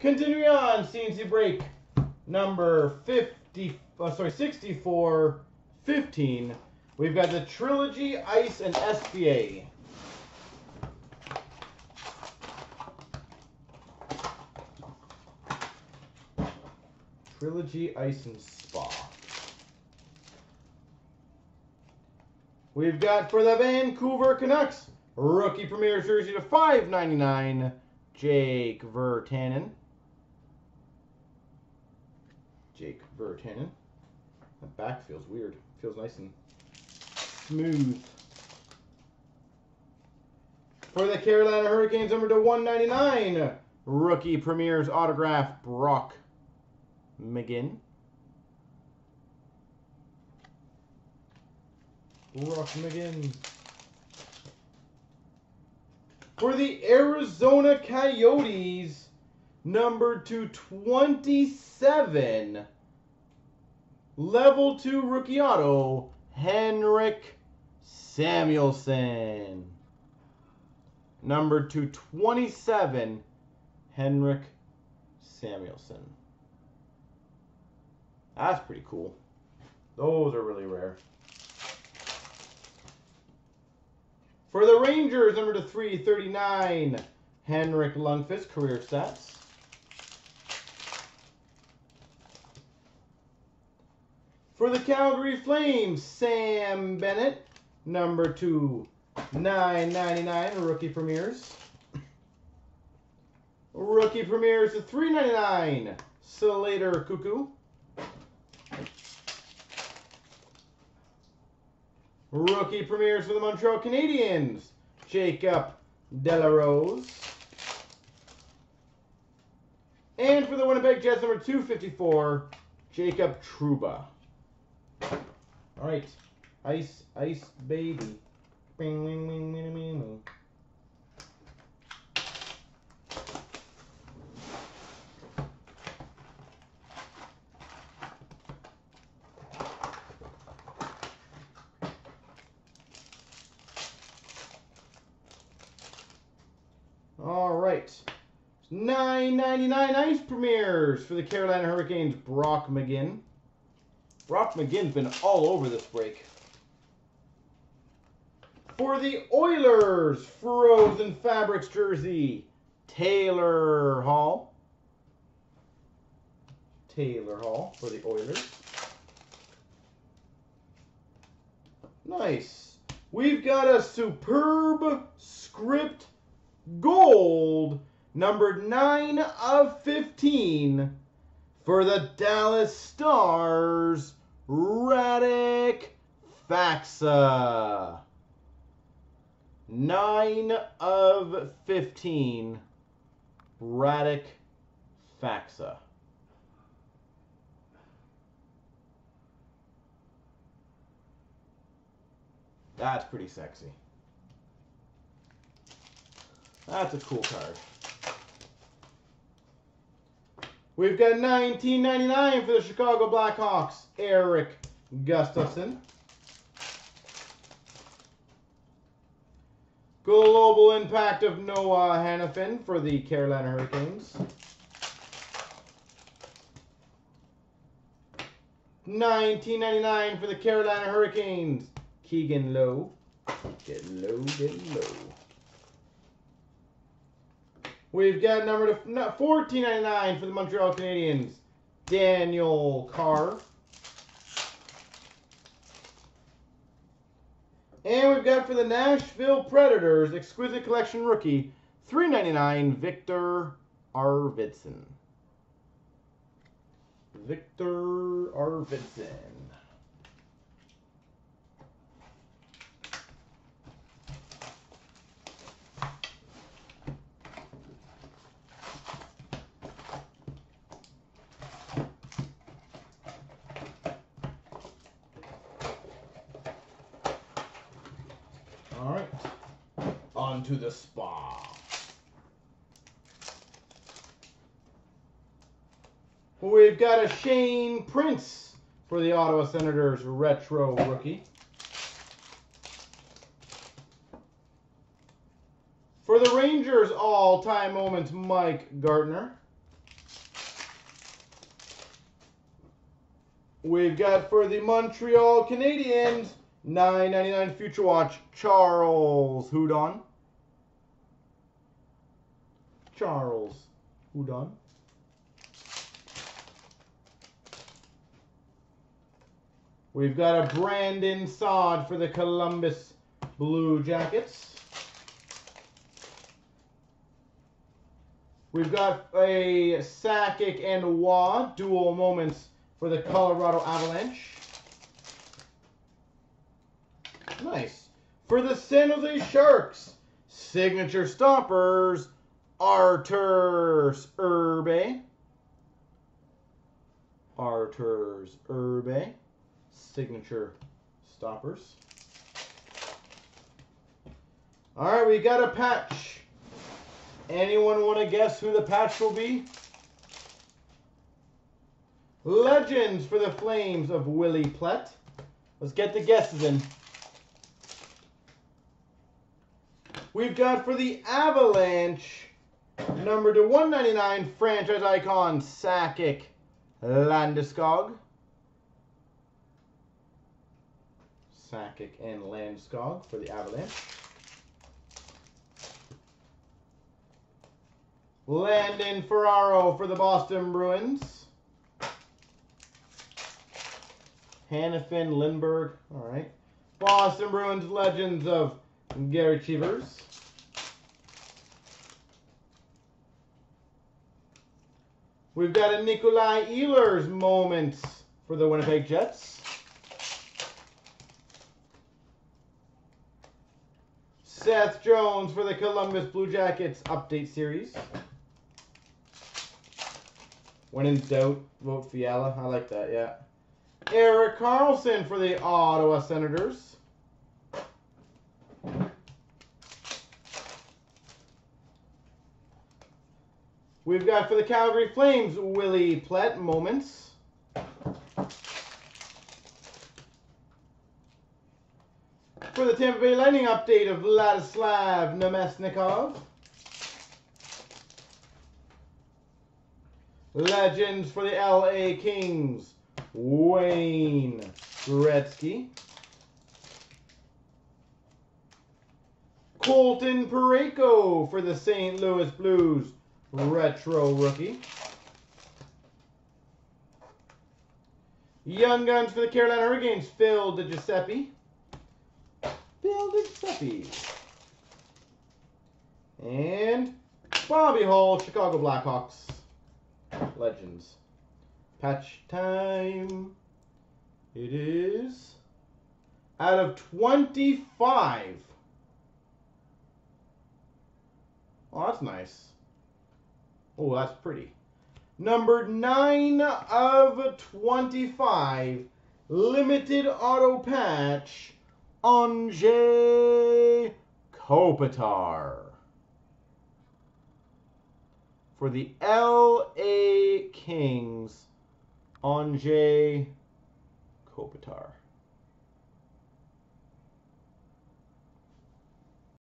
Continuing on, CNC break number 64-15. We've got the Trilogy, Ice, and SBA. Trilogy, Ice, and Spa. We've got for the Vancouver Canucks, rookie premier jersey to $5.99, Jake Virtanen. Jake Virtanen. That back feels weird. Feels nice and smooth. For the Carolina Hurricanes, number to 199, rookie premier's autograph, Brock McGinn. Brock McGinn. For the Arizona Coyotes, number 227, level 2 rookie auto, Henrik Samuelsson. Number 227, Henrik Samuelsson. That's pretty cool. Those are really rare. For the Rangers, number to 339, Henrik Lundqvist, career stats. For the Calgary Flames, Sam Bennett, number to 999, rookie premieres. Rookie premieres to 399, Slater Cuckoo. Rookie premieres for the Montreal Canadiens, Jacob De La Rose. And for the Winnipeg Jets, number 254, Jacob Truba. All right. Ice, ice, baby. Bing, bing, bing, bing, bing, bing. $9.99 Ice Premiers for the Carolina Hurricanes, Brock McGinn. Brock McGinn's been all over this break. For the Oilers, Frozen Fabrics jersey, Taylor Hall. Taylor Hall for the Oilers. Nice. We've got a superb script gold. Number 9/15 for the Dallas Stars, Radek Faxa. 9/15, Radek Faxa. That's pretty sexy. That's a cool card. We've got $19.99 for the Chicago Blackhawks, Eric Gustafson. Global impact of Noah Hanifin for the Carolina Hurricanes. $19.99 for the Carolina Hurricanes, Keegan Lowe. Get low, get low. We've got number to $14.99 for the Montreal Canadiens, Daniel Carr. And we've got for the Nashville Predators, Exquisite Collection rookie, $3.99, Victor Arvidsson. Victor Arvidsson. To the Spa. We've got a Shane Prince for the Ottawa Senators, retro rookie. For the Rangers, all-time moments, Mike Gartner. We've got for the Montreal Canadiens, $9.99 Future Watch, Charles Hudon. We've got a Brandon Saad for the Columbus Blue Jackets. We've got a Sakic and Waugh dual moments for the Colorado Avalanche. Nice. For the San Jose Sharks, signature stompers, Arturs Irbe. Signature stoppers. All right, we got a patch. Anyone want to guess who the patch will be? Legends for the Flames of Willie Plett. Let's get the guesses in. We've got for the Avalanche, number to 199, franchise icon, Sakic, Landeskog. Sakic and Landeskog for the Avalanche. Landon Ferraro for the Boston Bruins. Hanifin, Lindbergh, all right. Boston Bruins, Legends of Gary Cheevers. We've got a Nikolai Ehlers moments for the Winnipeg Jets. Seth Jones for the Columbus Blue Jackets update series. When in doubt, vote Fiala. I like that, yeah. Eric Karlsson for the Ottawa Senators. We've got for the Calgary Flames, Willie Plett moments. For the Tampa Bay Lightning update of Vladislav Nemesnikov. Legends for the LA Kings, Wayne Gretzky. Colton Parayko for the St. Louis Blues, retro rookie. Young Guns for the Carolina Hurricanes, Phil DiGiuseppe. And Bobby Hall, Chicago Blackhawks, Legends. Patch time. It is out of 25. Oh, that's nice. Oh, that's pretty. Number 9 of 25, limited auto patch, Anze Kopitar for the LA Kings. Anze Kopitar.